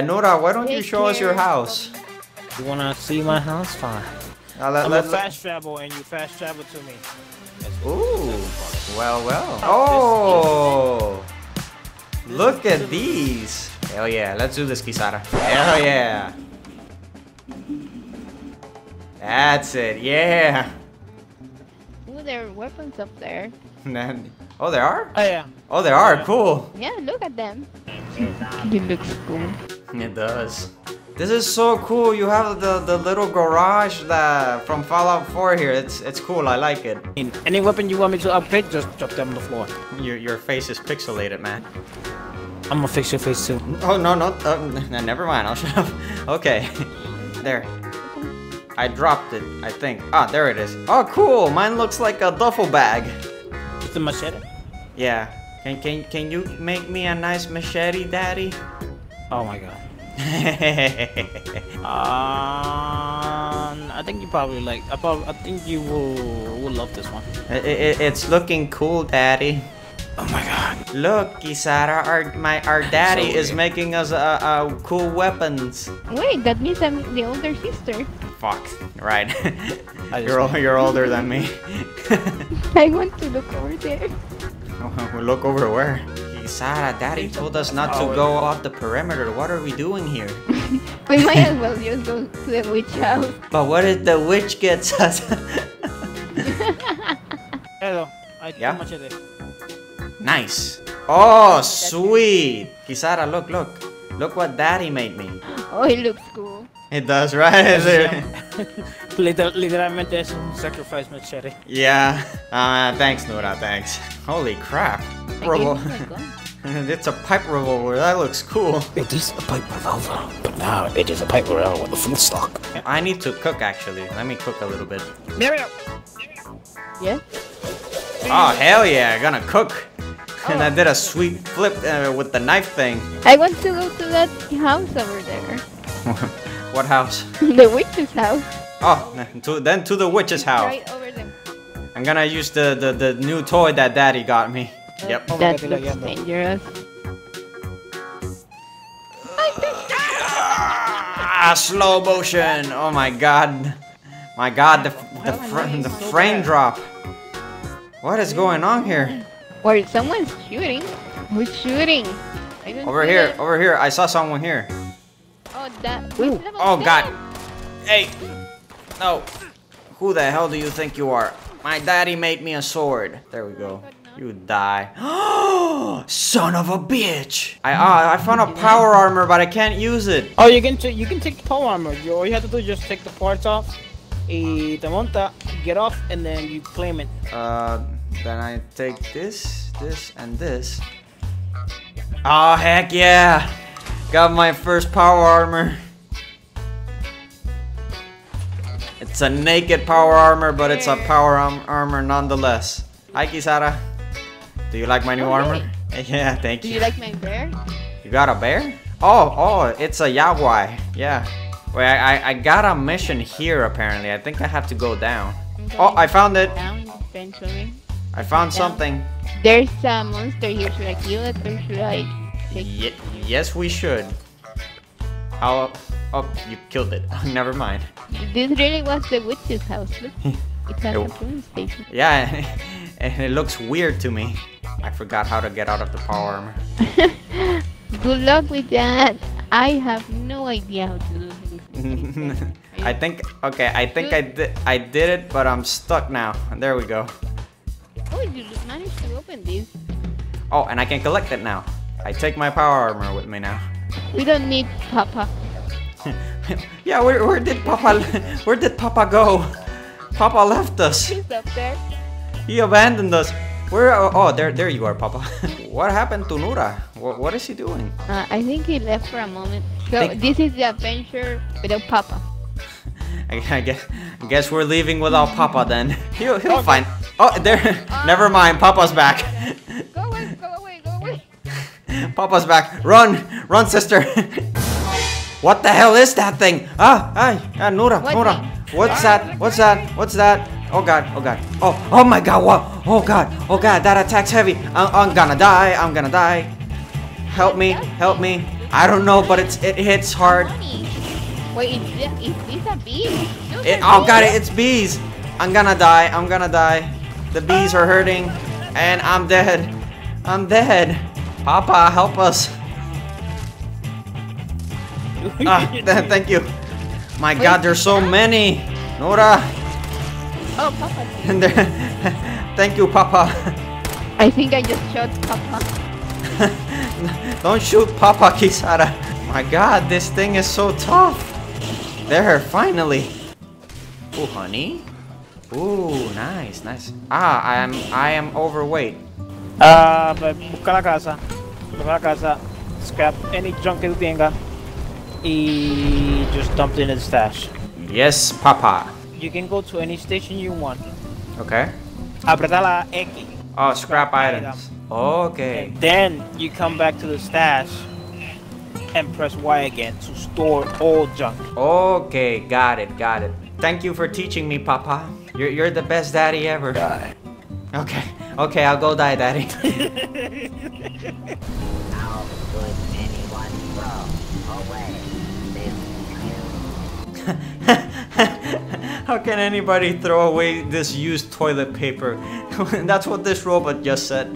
Nora, why don't you show us your house? You wanna see my house? Fine. I'm a fast travel, and you fast travel to me. Ooh, well, well. Oh, look at these. Hell yeah, let's do this, Kisara. Hell yeah. That's it, yeah. Ooh, there are weapons up there. Oh, there are? Oh, yeah. Oh, there are, cool. Yeah, look at them. It looks cool. It does. This is so cool. You have the little garage that from Fallout 4 here. It's cool. I like it. Any weapon you want me to upgrade, just drop them on the floor. Your face is pixelated, man. I'm gonna fix your face soon. Oh no no! Never mind. I'll shut up. Okay, there. I dropped it. I think. Ah, there it is. Oh, cool. Mine looks like a duffel bag. With the machete. Yeah. Can you make me a nice machete, Daddy? Oh my God. I think you probably like. I think you will love this one. It's looking cool, Daddy. Oh my God! Look, Kisara, our daddy is making us cool weapons. Wait, that means I'm the older sister. Fuck! Right, you're older than me. I want to look over there. We'll look over where? Kisara, Daddy told us not to go off the perimeter. What are we doing here? We might as well just go to the witch house. But what if the witch gets us? Hello. Yeah. Nice. Oh, sweet. Kisara, look, look. Look what Daddy made me. Oh, it looks cool. It does, right? Literalmente es un sacrifice machete. Yeah. Thanks, Nora, thanks. Holy crap. It's a pipe revolver. That looks cool. It is a pipe revolver, but now it is a pipe revolver with a full stock. I need to cook, actually. Let me cook a little bit. Yeah? Oh, hell yeah. Gonna cook. And I did a sweet flip with the knife thing. I want to go to that house over there. What house? The witch's house. Oh, then to the witch's house. Right over there. I'm gonna use the new toy that Daddy got me. Yep. That looks dangerous. Slow motion. Oh my God. My God, the frame drop. What is going on here? Or someone's shooting. Who's shooting? Over here. I saw someone here. Oh, that. Oh, God. Hey. No. Who the hell do you think you are? My daddy made me a sword. There we go. You die. Oh, son of a bitch. I found a power armor, but I can't use it. Oh, you can take the power armor. All you have to do is just take the parts off. Y te monta, get off, and then you claim it. Then I take this, this, and this. Oh, heck yeah! Got my first power armor. It's a naked power armor, but it's a power armor nonetheless. Hi, Kisara. Do you like my new armor? Yeah, thank you. Do you like my bear? You got a bear? Oh, it's a Yawai. Yeah. Wait, I got a mission here, apparently. I think I have to go down. Oh, I found it. I found something. There's a monster here. Should I kill it or should I take it? Yes, we should. Oh, you killed it. Never mind. This really was the witch's house. Look, it has a police station. Yeah, and it looks weird to me. I forgot how to get out of the power armor. Good luck with that. I have no idea how to do this. I think I did it, but I'm stuck now. There we go. Oh, you managed to open this. Oh, and I can collect it now. I take my power armor with me now. We don't need Papa. Yeah, where did Papa go? Papa left us. He's up there. He abandoned us. There you are, Papa. What happened to Nura? What is he doing? I think he left for a moment. So this is the adventure without Papa. I guess we're leaving without Papa then. He'll find. Oh, there. Never mind. Papa's back. Go away! Go away! Go away! Papa's back. Run! Run, sister! What the hell is that thing? Nora, Nora. What's that? What's that? What's that? Oh God! Oh God! Oh my God! What? Oh God! Oh God! That attack's heavy. I'm gonna die! I'm gonna die! Help me! Help me! I don't know, but it hits hard. Wait, is these a bees? Oh, got it, it's bees. I'm gonna die, I'm gonna die. The bees are hurting, and I'm dead. I'm dead. Papa, help us. Thank you. My God, there's so many. Nora. Oh, Papa. Thank you, Papa. I think I just shot Papa. Don't shoot Papa, Kisara. My God, this thing is so tough. There, finally. Oh, honey. Ooh, nice, nice. Ah, I am overweight. Busca la casa. Busca la casa. Scrap any junk que tú tengas. Y just dump it in the stash. Yes, Papa. You can go to any station you want. Okay. Apreta la X. Oh, scrap items. Okay. And then you come back to the stash and press Y again to store all junk. Okay, got it, got it. Thank you for teaching me, Papa. You're the best daddy ever. Die. Okay, okay, I'll go die, Daddy. How could anyone throw away this skill? How can anybody throw away this used toilet paper? That's what this robot just said.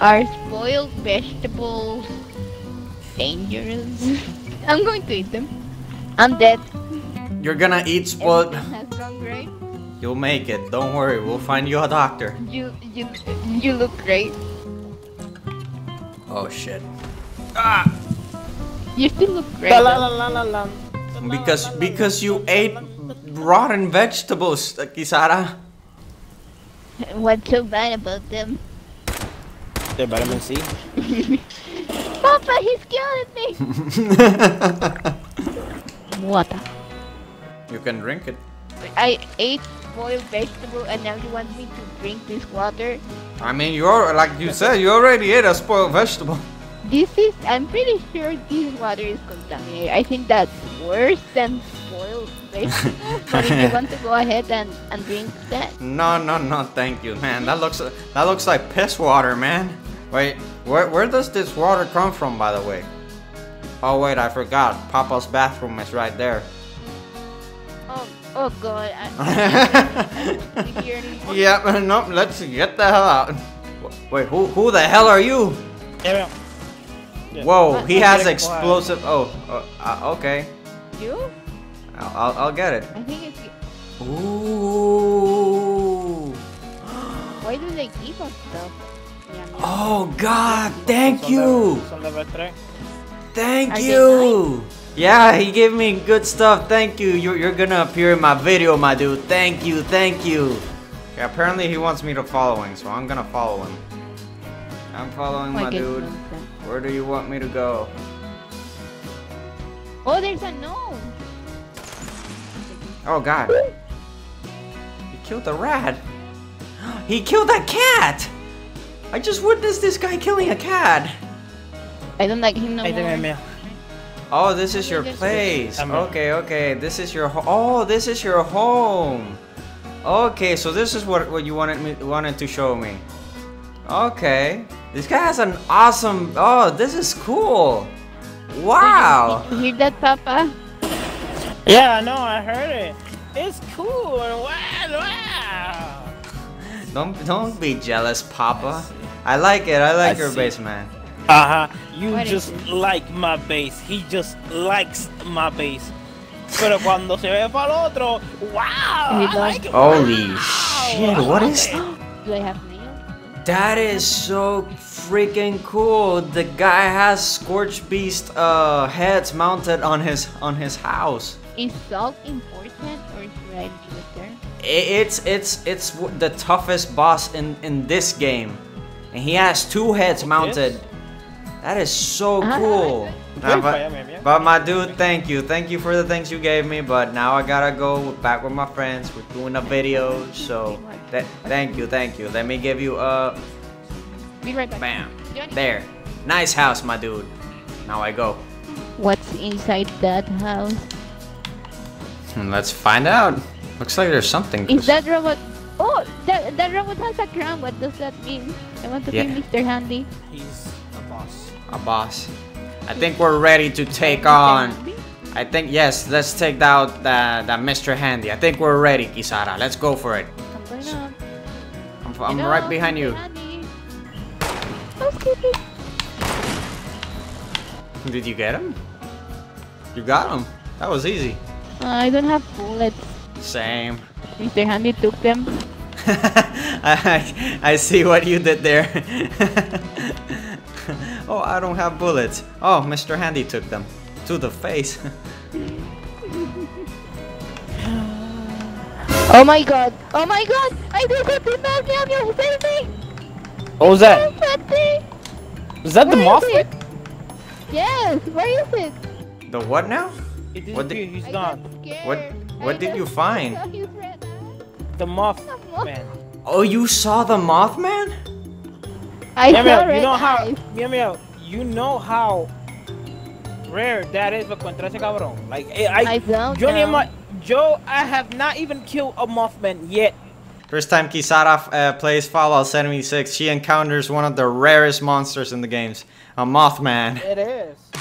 Are spoiled vegetables dangerous? I'm going to eat them. I'm dead. You're gonna eat spoiled... You'll make it. Don't worry. We'll find you a doctor. You look great. Oh shit! Ah! You still look great. Because you ate rotten vegetables, Kisara. What's so bad about them? They're vitamin C. Papa, he's killing me. Water. You can drink it. I ate boiled vegetable and now you want me to drink this water? I mean, you're like you said, you already ate a spoiled vegetable. This is, I'm pretty sure this water is contaminated. I think that's worse than spoiled vegetable. But if you want to go ahead and drink that. No, thank you, man. That looks like piss water, man. Wait, where does this water come from, by the way? Oh wait, I forgot. Papa's bathroom is right there. Oh God! Yeah, nope. Let's get the hell out. Wait, who the hell are you? Yeah. Whoa, he has explosive. Oh, okay. You? I'll get it. I think it's. Ooh. Why do they keep us stuff? Oh God! Thank you. Thank you. Yeah, he gave me good stuff. Thank you. You're gonna appear in my video, my dude. Thank you, thank you. Okay, apparently he wants me to follow him, so I'm gonna follow him. I'm following my dude. Where do you want me to go? Oh, there's a gnome. Oh God. He killed a rat. He killed a cat. I just witnessed this guy killing a cat. I don't like him no more. Oh, this is your place. Okay, okay. This is your home. Oh, this is your home. Okay, so this is what you wanted to show me. Okay. This guy has an awesome... Oh, this is cool. Wow. Did you hear that, Papa? Yeah, no, I heard it. It's cool. Wow. Don't be jealous, Papa. I like it. I like your base, man. You just like my base. He just likes my base. Pero cuando se ve para el otro, wow! Like holy shit! What is that? Do I have nails? That is so freaking cool. The guy has Scorch Beast heads mounted on his house. Is salt important or should I leave it there? It's the toughest boss in this game, and he has two heads mounted. That is so cool. But my dude, thank you for the things you gave me. But now I gotta go back with my friends. We're doing a video, so thank you. Let me give you a. Be right back. Bam. There. Nice house, my dude. Now I go. What's inside that house? Let's find out. Looks like there's something. Is that robot? Oh, that robot has a crown. What does that mean? I want to be Mr. Handy. He's a boss. I think we're ready to take on... I think, yes, let's take out the Mr. Handy. I think we're ready, Kisara. Let's go for it. I'm right behind you. Did you get him? You got him. That was easy. I don't have bullets. Same. Mr. Handy took them. I see what you did there. Oh, I don't have bullets. Oh, Mr. Handy took them. To the face. Oh my god. Oh my god. I did something bad. What was that? Was that the Mothman? Yes. Where is it? The what now? It is you. He's gone. What did you find? The Mothman. Oh, you saw the Mothman? I saw it. You know how rare that is for Contrase Cabrón. Like, I don't know. Joe, I have not even killed a Mothman yet. First time Kisara plays Fallout 76, she encounters one of the rarest monsters in the games. A Mothman. It is.